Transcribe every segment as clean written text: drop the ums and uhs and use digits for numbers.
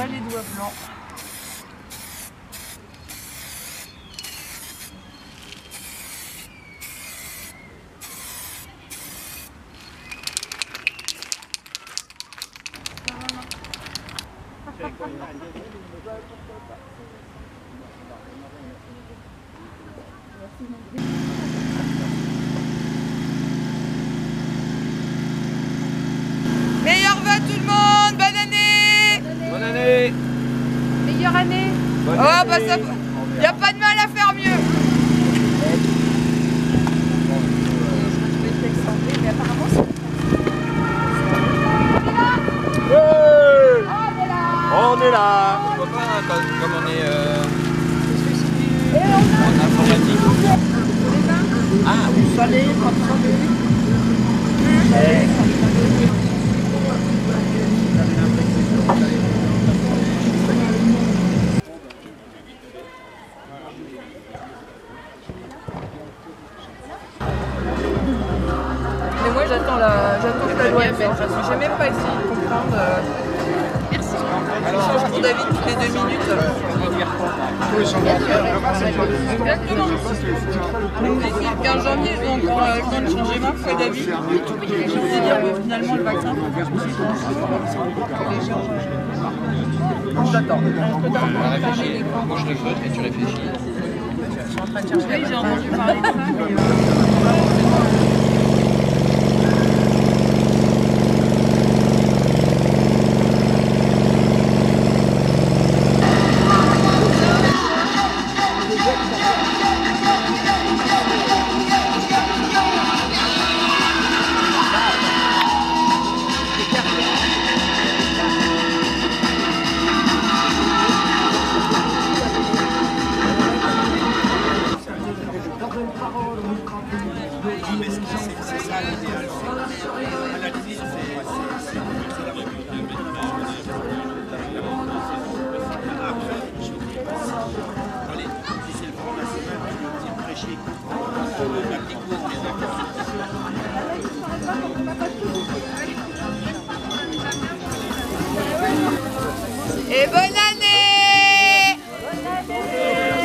bas les doigts blancs. Meilleur vœu tout le monde, bonne année. Bonne année. Meilleure année. Bonne année. Oh bah ça, y a pas de mal à faire mieux. Mais apparemment c'est... On est là. On voit pas comme on est. En informatique. Ah, vous salez, pas de... Mais moi j'attends la loi, je sais même pas essayer de comprendre. Merci. Alors, je change pour David toutes les 2 minutes. Exactement. Le 15 janvier, donc pour le temps de changer ma foi d'avis, les gens se dire que finalement le vaccin, les gens... J'attends. Moi je le feute et tu réfléchis. Je suis en train de chercher. Oui, j'ai entendu parler de ça. Et bonne année! Bonne année!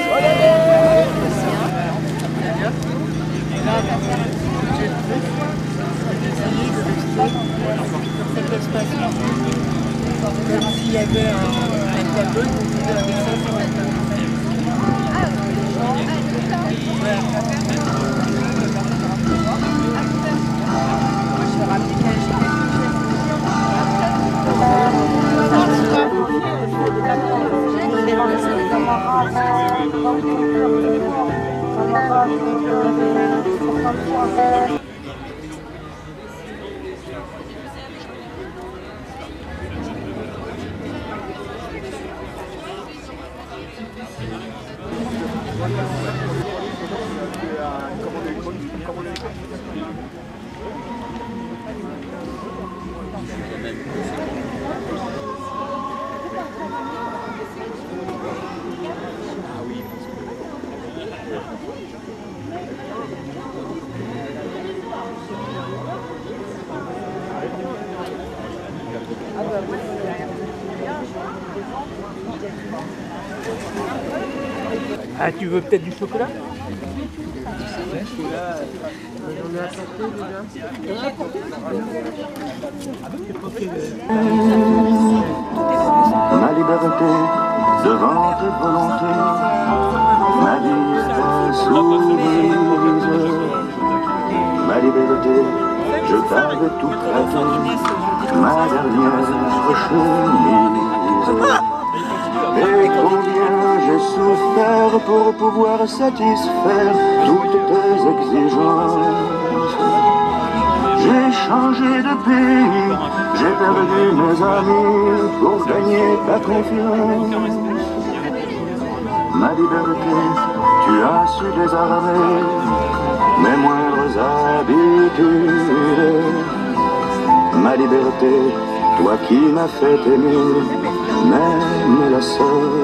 Bonne année! Ah, tu veux peut-être du chocolat? Ma liberté devant tes volontés, ma vie est soumise. Ma liberté, je t'avais tout prêté, ma dernière chemise. Et combien j'ai souffert pour pouvoir satisfaire toutes tes exigences. J'ai changé de pays, j'ai perdu mes amis pour gagner ta confiance. Ma liberté, tu as su désarmer mes moindres habitudes. Ma liberté, toi qui m'as fait aimer même la solitude.